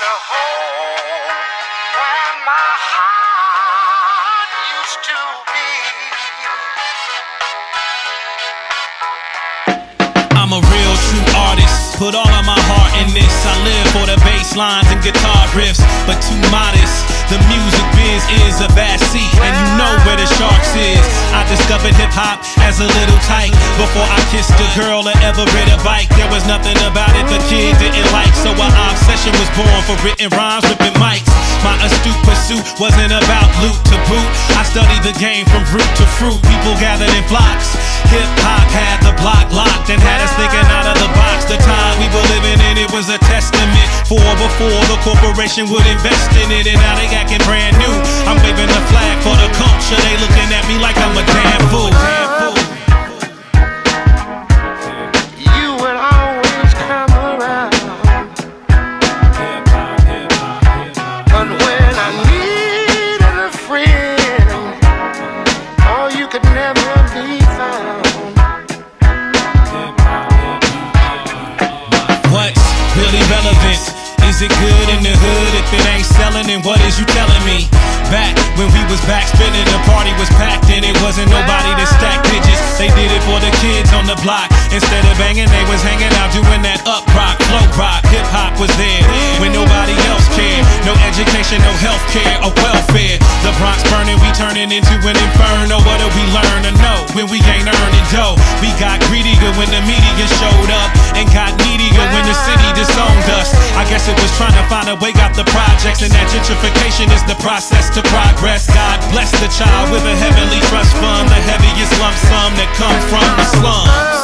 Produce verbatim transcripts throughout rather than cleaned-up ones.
at a hole where my heart used to be. I'm a real true artist, put all of my heart in this. I live for the bass lines and guitar riffs, but too modest. The music biz is a vast sea, and you know where the sharks is. I discovered hip-hop as a little tyke. Before I kissed a girl or ever rid a bike, there was nothing about it the kid didn't like. So an obsession was born for written rhymes, ripping mics. My astute pursuit wasn't about loot to boot. I studied the game from root to fruit. People gathered in flocks. Hip-hop had the block locked and had us thinking out of the box. The time we were living in, it was a testament. For before the corporation would invest in it, and now they acting brand new. I'm waving the flag for the culture. They looking at me like I'm a damn fool. Is it good in the hood if it ain't selling? And what is you telling me? Back when we was back spinning, the party was packed and it wasn't nobody that stacked digits. They did it for the kids on the block. Instead of banging, they was hanging out doing that up rock, flow rock. Hip hop was there when nobody else cared. No education, no health care or welfare. The Bronx burning, we turning into an inferno. What do we learn or know when we ain't earning dough? We got greedier when the media showed up and got needier when the city disowned us. I guess it was trying to find a way out the projects, and that gentrification is the process to progress. God bless the child with a heavenly trust fund, the heaviest lump sum that come from the slums.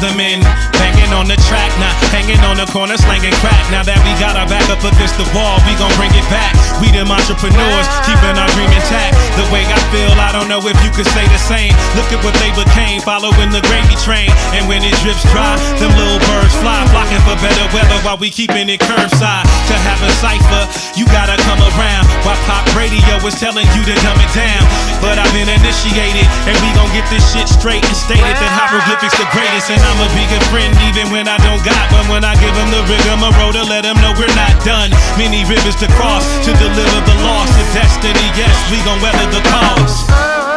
The men banging on the track, not hanging on the corner, slanging crack. Now that we got our back up against the wall, we gon' bring it back. We them entrepreneurs, keeping our dream intact. The way I feel, I don't know if you could say the same. Look at what they became, following the gravy train. And when it drips dry, them little birds fly, blocking for better weather while we keeping it curbside. To have a cipher, you gotta come around. While pop radio was telling you to dumb it down, but I've been initiated, and we gon' get this shit straight and stated that hieroglyphics the greatest. And I'm a bigger friend even when I don't got one. When I give them the rigmarole to let them know we're not done. Many rivers to cross to deliver the loss of destiny. Yes, we gon' weather the cause.